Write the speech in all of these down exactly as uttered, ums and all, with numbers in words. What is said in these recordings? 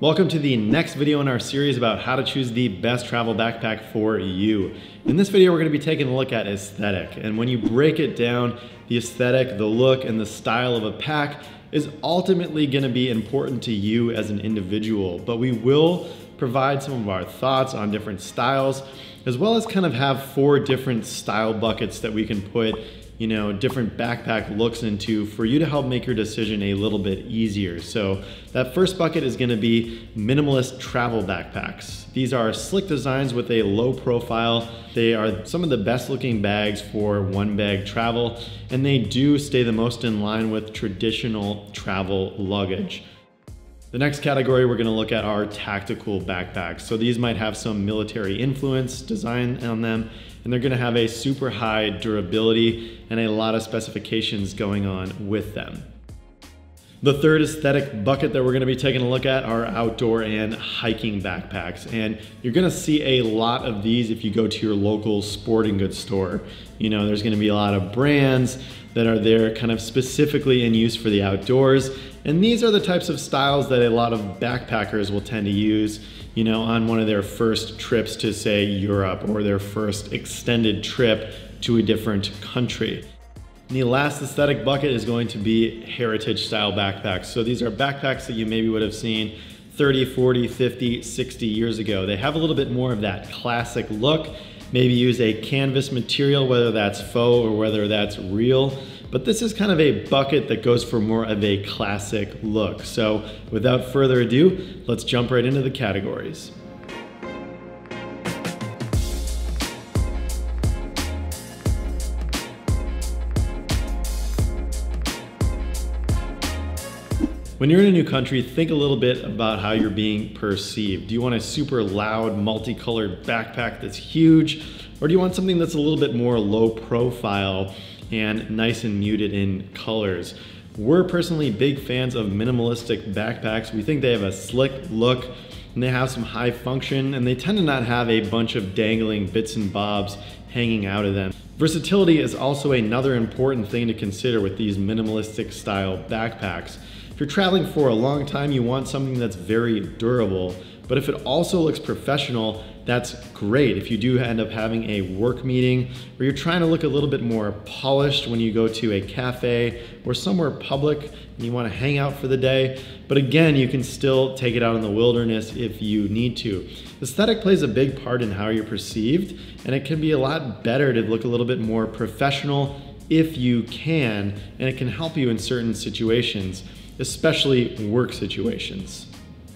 Welcome to the next video in our series about how to choose the best travel backpack for you. In this video, we're going to be taking a look at aesthetic. And when you break it down, the aesthetic, the look, and the style of a pack is ultimately going to be important to you as an individual. But we will provide some of our thoughts on different styles, as well as kind of have four different style buckets that we can put you know, different backpack looks into for you to help make your decision a little bit easier. So that first bucket is gonna be minimalist travel backpacks. These are slick designs with a low profile. They are some of the best looking bags for one bag travel, and they do stay the most in line with traditional travel luggage. The next category we're gonna look at are tactical backpacks. So these might have some military influence design on them, and they're gonna have a super high durability and a lot of specifications going on with them. The third aesthetic bucket that we're gonna be taking a look at are outdoor and hiking backpacks. And you're gonna see a lot of these if you go to your local sporting goods store. You know, there's gonna be a lot of brands that are there kind of specifically in use for the outdoors. And these are the types of styles that a lot of backpackers will tend to use, you know, on one of their first trips to, say, Europe, or their first extended trip to a different country. And the last aesthetic bucket is going to be heritage style backpacks. So these are backpacks that you maybe would have seen thirty, forty, fifty, sixty years ago. They have a little bit more of that classic look, maybe use a canvas material, whether that's faux or whether that's real. But this is kind of a bucket that goes for more of a classic look. So without further ado, let's jump right into the categories. When you're in a new country, think a little bit about how you're being perceived. Do you want a super loud, multicolored backpack that's huge? Or do you want something that's a little bit more low profile and nice and muted in colors? We're personally big fans of minimalistic backpacks. We think they have a slick look, and they have some high function, and they tend to not have a bunch of dangling bits and bobs hanging out of them. Versatility is also another important thing to consider with these minimalistic style backpacks. If you're traveling for a long time, you want something that's very durable, but if it also looks professional, that's great. If you do end up having a work meeting, or you're trying to look a little bit more polished when you go to a cafe or somewhere public and you want to hang out for the day, but again, you can still take it out in the wilderness if you need to. Aesthetic plays a big part in how you're perceived, and it can be a lot better to look a little bit more professional if you can, and it can help you in certain situations, especially work situations.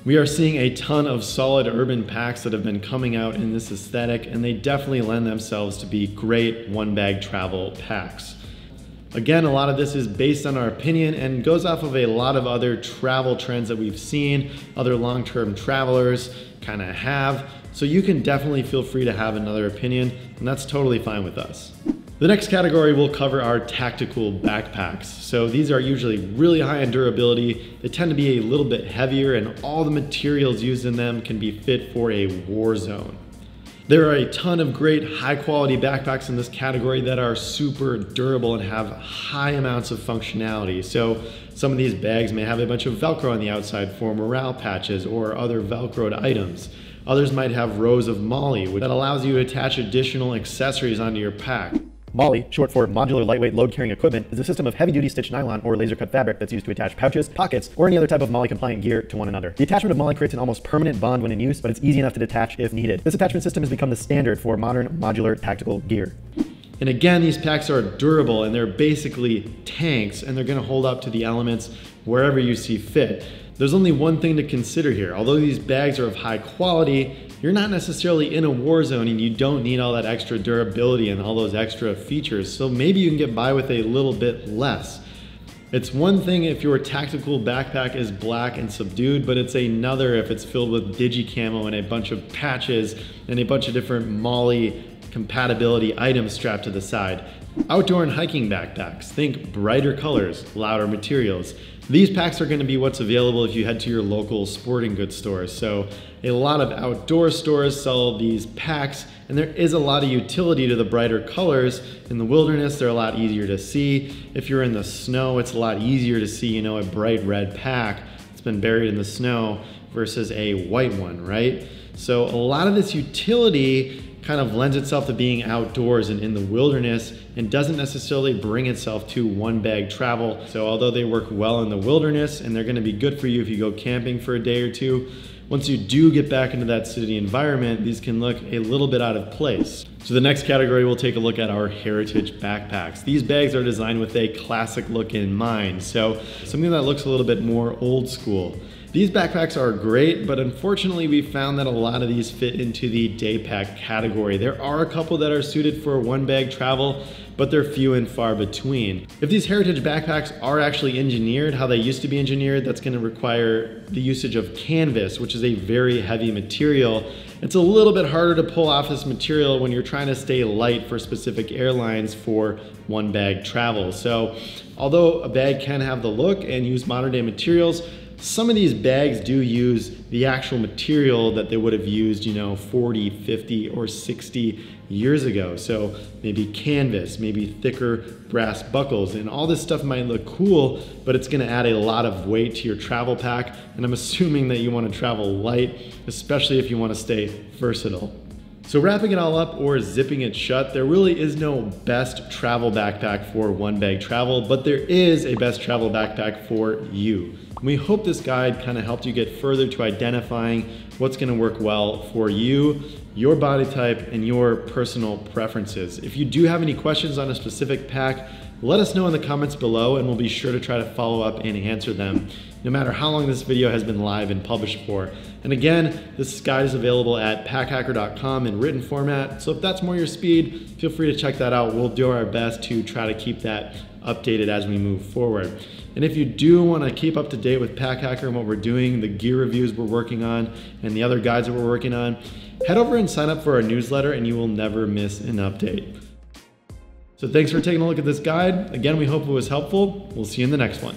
We are seeing a ton of solid urban packs that have been coming out in this aesthetic, and they definitely lend themselves to be great one bag travel packs. Again, a lot of this is based on our opinion and goes off of a lot of other travel trends that we've seen, other long-term travelers kind of have. So you can definitely feel free to have another opinion, and that's totally fine with us. The next category will cover our tactical backpacks. So these are usually really high in durability. They tend to be a little bit heavier, and all the materials used in them can be fit for a war zone. There are a ton of great high quality backpacks in this category that are super durable and have high amounts of functionality. So some of these bags may have a bunch of Velcro on the outside for morale patches or other Velcroed items. Others might have rows of MOLLE, which allows you to attach additional accessories onto your pack. MOLLE, short for modular lightweight load carrying equipment, is a system of heavy duty stitched nylon or laser cut fabric that's used to attach pouches, pockets, or any other type of MOLLE compliant gear to one another. The attachment of MOLLE creates an almost permanent bond when in use, but it's easy enough to detach if needed. This attachment system has become the standard for modern modular tactical gear. And again, these packs are durable, and they're basically tanks, and they're gonna hold up to the elements wherever you see fit. There's only one thing to consider here. Although these bags are of high quality, you're not necessarily in a war zone, and you don't need all that extra durability and all those extra features. So maybe you can get by with a little bit less. It's one thing if your tactical backpack is black and subdued, but it's another if it's filled with digicamo and a bunch of patches and a bunch of different MOLLE compatibility items strapped to the side. Outdoor and hiking backpacks, think brighter colors, louder materials. These packs are going to be what's available if you head to your local sporting goods store. So a lot of outdoor stores sell these packs, and there is a lot of utility to the brighter colors. In the wilderness, they're a lot easier to see. If you're in the snow, it's a lot easier to see, you know, a bright red pack that's been buried in the snow versus a white one, right? So a lot of this utility kind of lends itself to being outdoors and in the wilderness and doesn't necessarily bring itself to one bag travel. So although they work well in the wilderness and they're gonna be good for you if you go camping for a day or two, once you do get back into that city environment, these can look a little bit out of place. So the next category we'll take a look at are heritage backpacks. These bags are designed with a classic look in mind. So something that looks a little bit more old school. These backpacks are great, but unfortunately we found that a lot of these fit into the day pack category. There are a couple that are suited for one bag travel, but they're few and far between. If these heritage backpacks are actually engineered how they used to be engineered, that's gonna require the usage of canvas, which is a very heavy material. It's a little bit harder to pull off this material when you're trying to stay light for specific airlines for one bag travel. So although a bag can have the look and use modern day materials, some of these bags do use the actual material that they would have used, you know, forty, fifty, or sixty years ago. So maybe canvas, maybe thicker brass buckles, and all this stuff might look cool, but it's gonna add a lot of weight to your travel pack. And I'm assuming that you wanna travel light, especially if you wanna stay versatile. So wrapping it all up or zipping it shut, there really is no best travel backpack for one bag travel, but there is a best travel backpack for you. We hope this guide kind of helped you get further to identifying what's gonna work well for you, your body type, and your personal preferences. If you do have any questions on a specific pack, let us know in the comments below and we'll be sure to try to follow up and answer them, no matter how long this video has been live and published for. And again, this guide is available at pack hacker dot com in written format, so if that's more your speed, feel free to check that out. We'll do our best to try to keep that updated as we move forward. And if you do want to keep up to date with Pack Hacker and what we're doing, the gear reviews we're working on, and the other guides that we're working on, head over and sign up for our newsletter and you will never miss an update. So thanks for taking a look at this guide. Again, we hope it was helpful. We'll see you in the next one.